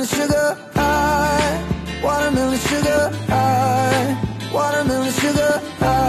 watermelon sugar high, watermelon sugar high, watermelon sugar high.